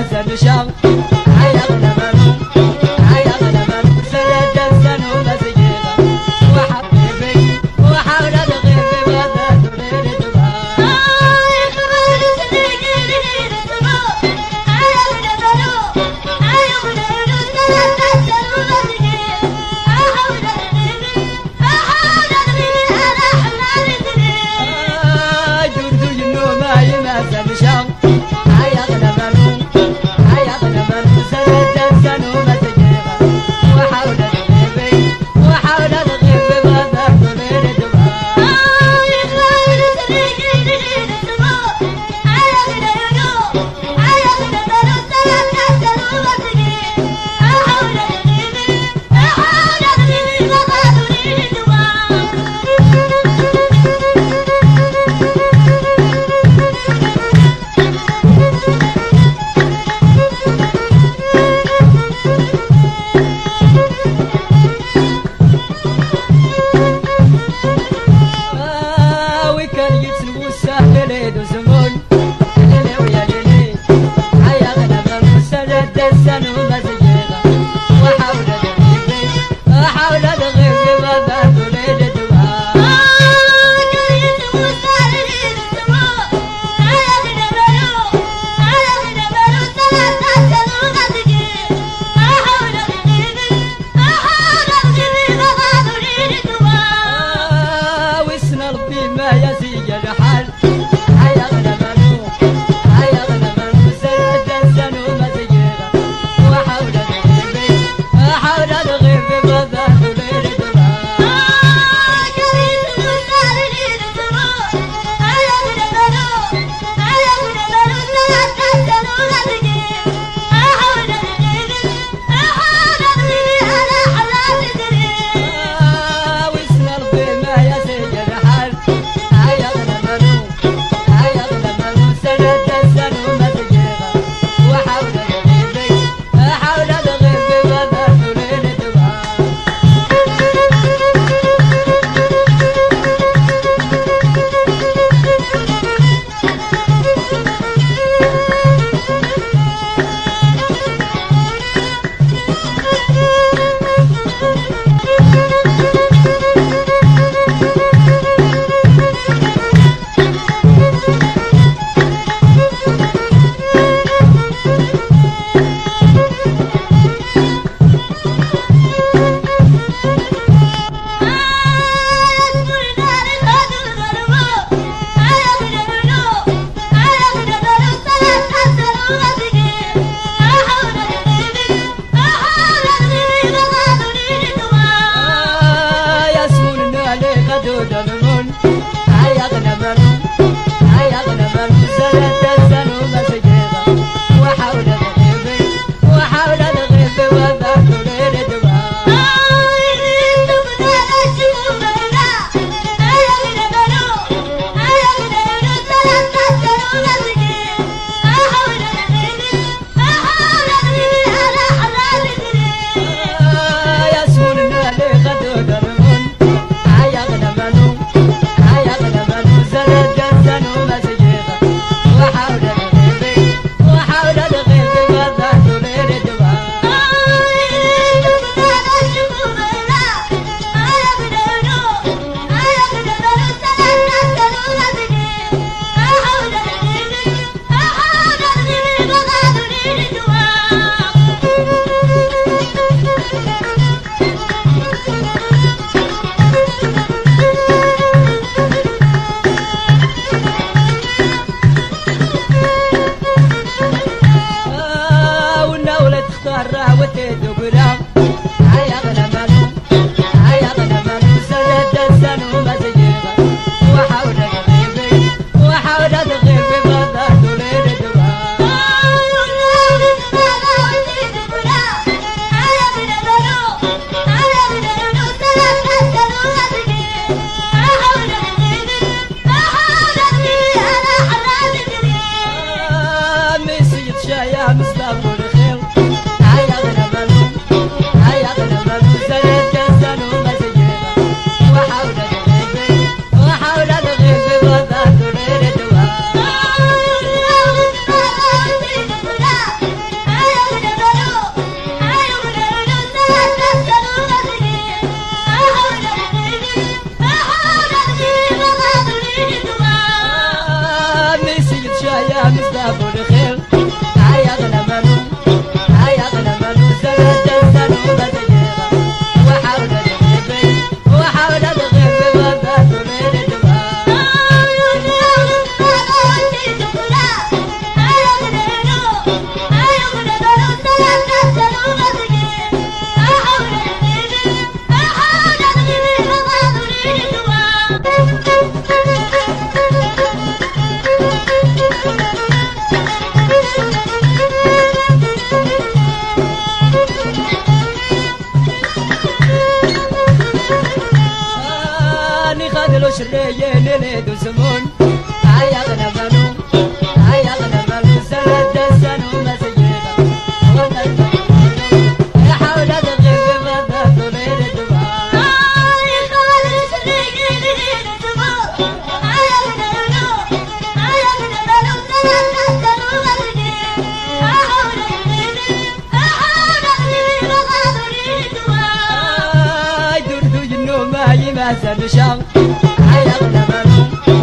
I am the man. عادلو شرية نلدو سمون عيالنا بنو عيالنا بنو سند سنو مسجد يا حول الغيب ما بدو ليلتوا يا خالد شرية نلدو سمون عيالنا بنو عيالنا بنو سند سنو مسجد يا حول الغيب يا حول الغيب ما بدو ليلتوا يدردو جنو ما يمسن شام عيالنا بنو